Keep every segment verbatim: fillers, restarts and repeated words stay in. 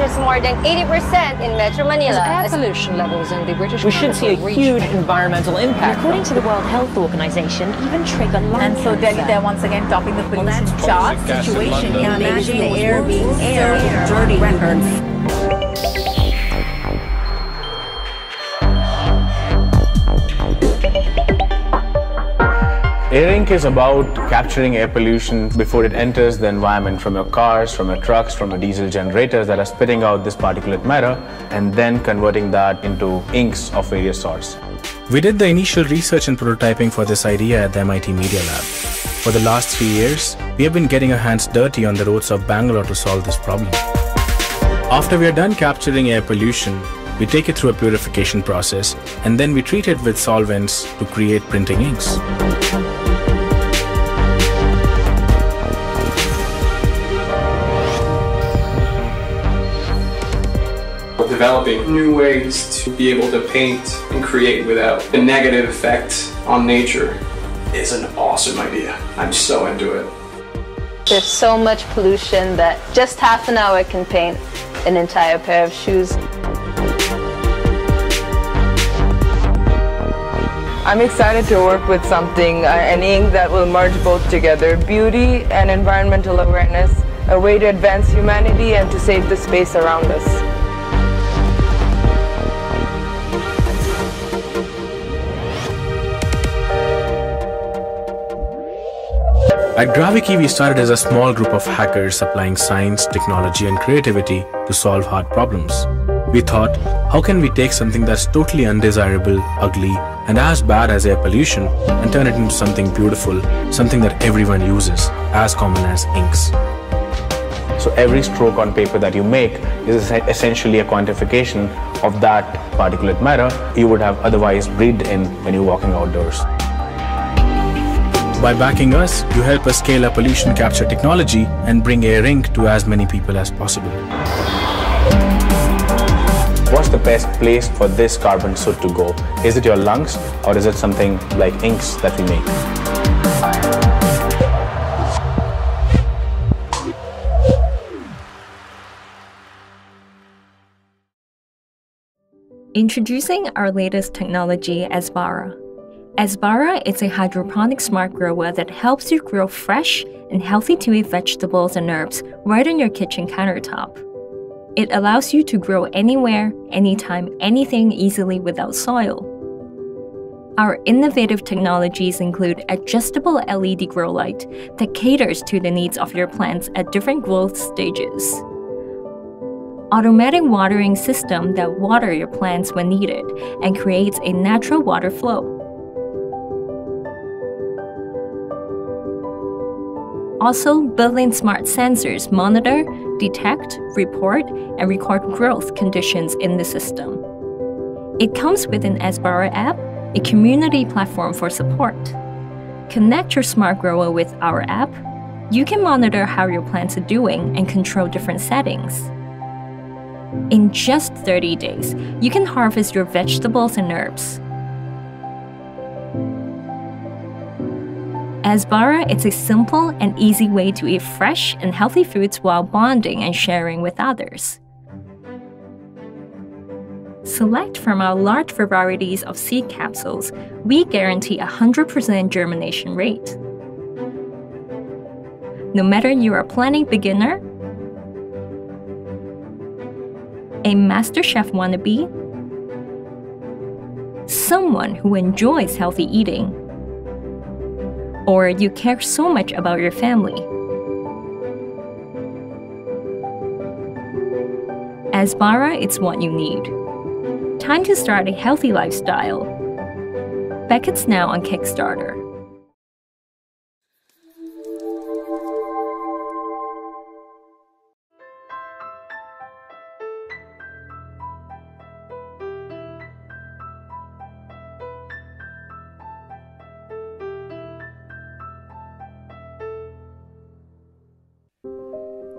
captures more than eighty percent in Metro Manila. As air pollution levels in the British we should see a huge environmental impact. According to the World Health Organization, even trigger lung and so Delhi, they're once again topping the police chart situation. You can imagine the air being air, air dirty records. Air Ink is about capturing air pollution before it enters the environment from your cars, from your trucks, from your diesel generators that are spitting out this particulate matter and then converting that into inks of various sorts. We did the initial research and prototyping for this idea at the M I T Media Lab. For the last three years, we have been getting our hands dirty on the roads of Bangalore to solve this problem. After we are done capturing air pollution, we take it through a purification process and then we treat it with solvents to create printing inks. Developing new ways to be able to paint and create without the negative effect on nature is an awesome idea. I'm so into it. There's so much pollution that just half an hour can paint an entire pair of shoes. I'm excited to work with something, an ink that will merge both together, beauty and environmental awareness, a way to advance humanity and to save the space around us. At Graviky, we started as a small group of hackers applying science, technology and creativity to solve hard problems. We thought, how can we take something that's totally undesirable, ugly and as bad as air pollution and turn it into something beautiful, something that everyone uses, as common as inks. So every stroke on paper that you make is essentially a quantification of that particulate matter you would have otherwise breathed in when you're walking outdoors. By backing us, you help us scale up pollution capture technology and bring Air Ink to as many people as possible. What's the best place for this carbon soot to go? Is it your lungs or is it something like inks that we make? Introducing our latest technology, Aspara. Aspara is a hydroponic smart grower that helps you grow fresh and healthy-to-eat vegetables and herbs right on your kitchen countertop. It allows you to grow anywhere, anytime, anything easily without soil. Our innovative technologies include adjustable L E D grow light that caters to the needs of your plants at different growth stages, automatic watering system that waters your plants when needed and creates a natural water flow, also, built-in smart sensors monitor, detect, report, and record growth conditions in the system. It comes with an Aspara app, a community platform for support. Connect your smart grower with our app. You can monitor how your plants are doing and control different settings. In just thirty days, you can harvest your vegetables and herbs. Aspara is a simple and easy way to eat fresh and healthy foods while bonding and sharing with others. Select from our large varieties of seed capsules, we guarantee a one hundred percent germination rate. No matter you are a planning beginner, a master chef wannabe, someone who enjoys healthy eating, or you care so much about your family, Aspara is what you need. Time to start a healthy lifestyle. Beckett's now on Kickstarter.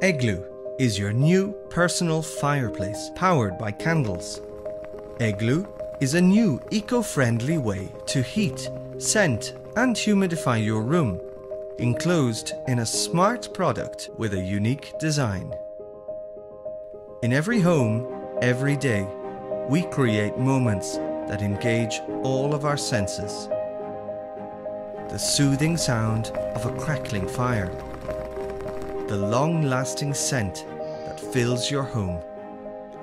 Egloo is your new personal fireplace powered by candles. Egloo is a new eco-friendly way to heat, scent and humidify your room, enclosed in a smart product with a unique design. In every home, every day, we create moments that engage all of our senses. The soothing sound of a crackling fire. The long-lasting scent that fills your home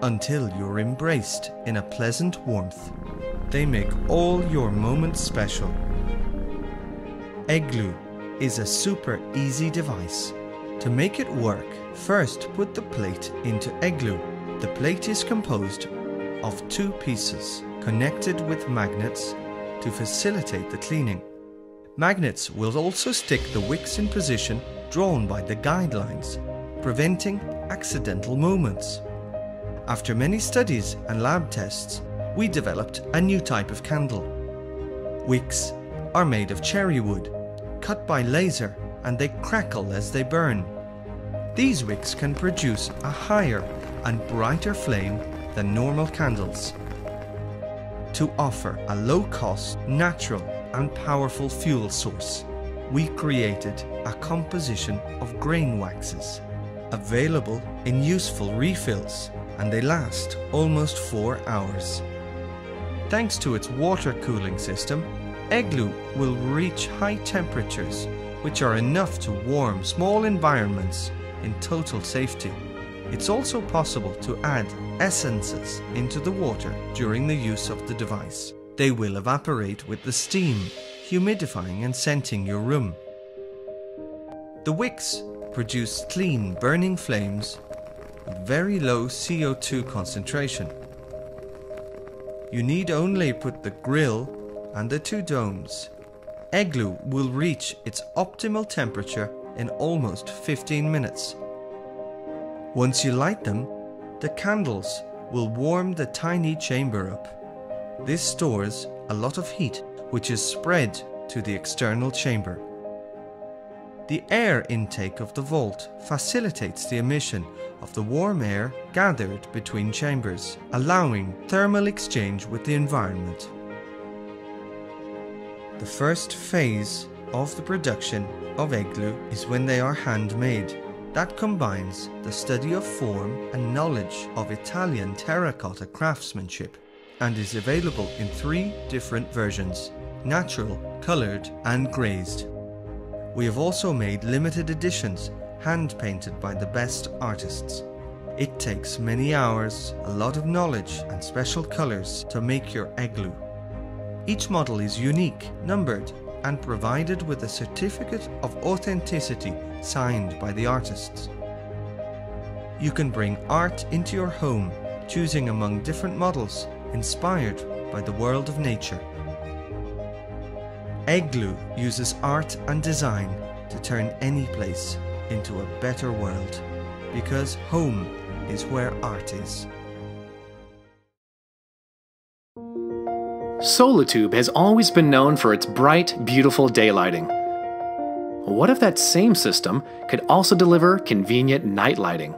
until you're embraced in a pleasant warmth. They make all your moments special. Egloo is a super easy device. To make it work, first put the plate into Egloo. The plate is composed of two pieces connected with magnets to facilitate the cleaning. Magnets will also stick the wicks in position drawn by the guidelines, preventing accidental movements. After many studies and lab tests, we developed a new type of candle. Wicks are made of cherry wood, cut by laser, and they crackle as they burn. These wicks can produce a higher and brighter flame than normal candles, to offer a low-cost, natural and powerful fuel source. We created a composition of grain waxes, available in useful refills, and they last almost four hours. Thanks to its water cooling system, Egloo will reach high temperatures, which are enough to warm small environments in total safety. It's also possible to add essences into the water during the use of the device. They will evaporate with the steam, humidifying and scenting your room. The wicks produce clean, burning flames with very low C O two concentration. You need only put the grill and the two domes. Egloo will reach its optimal temperature in almost fifteen minutes. Once you light them, the candles will warm the tiny chamber up. This stores a lot of heat, which is spread to the external chamber. The air intake of the vault facilitates the emission of the warm air gathered between chambers, allowing thermal exchange with the environment. The first phase of the production of Egloo is when they are handmade. That combines the study of form and knowledge of Italian terracotta craftsmanship, and is available in three different versions: natural, coloured and glazed. We have also made limited editions, hand-painted by the best artists. It takes many hours, a lot of knowledge and special colours to make your Egloo. Each model is unique, numbered and provided with a certificate of authenticity signed by the artists. You can bring art into your home, choosing among different models inspired by the world of nature. Egloo uses art and design to turn any place into a better world, because home is where art is. Solatube has always been known for its bright, beautiful daylighting. What if that same system could also deliver convenient night lighting?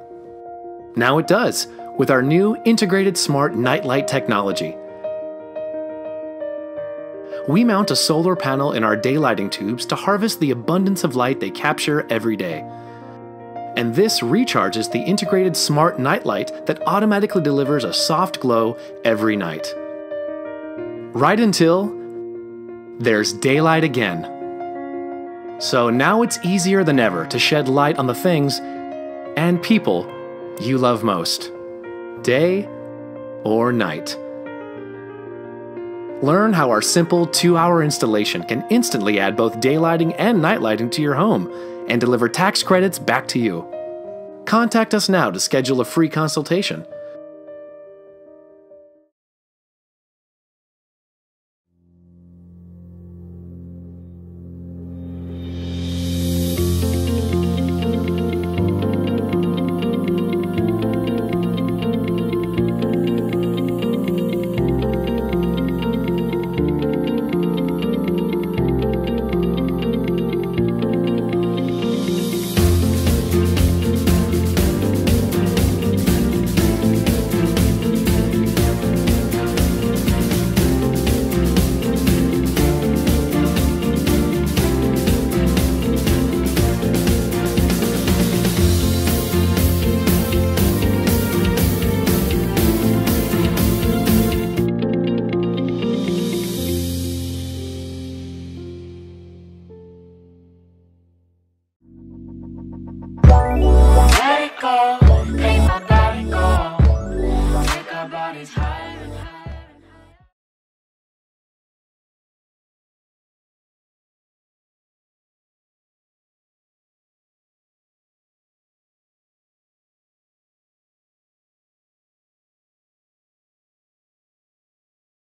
Now it does, with our new integrated smart nightlight technology. We mount a solar panel in our daylighting tubes to harvest the abundance of light they capture every day. And this recharges the integrated smart nightlight that automatically delivers a soft glow every night. Right until there's daylight again. So now it's easier than ever to shed light on the things and people you love most, day or night. Learn how our simple two-hour installation can instantly add both daylighting and nightlighting to your home and deliver tax credits back to you. Contact us now to schedule a free consultation.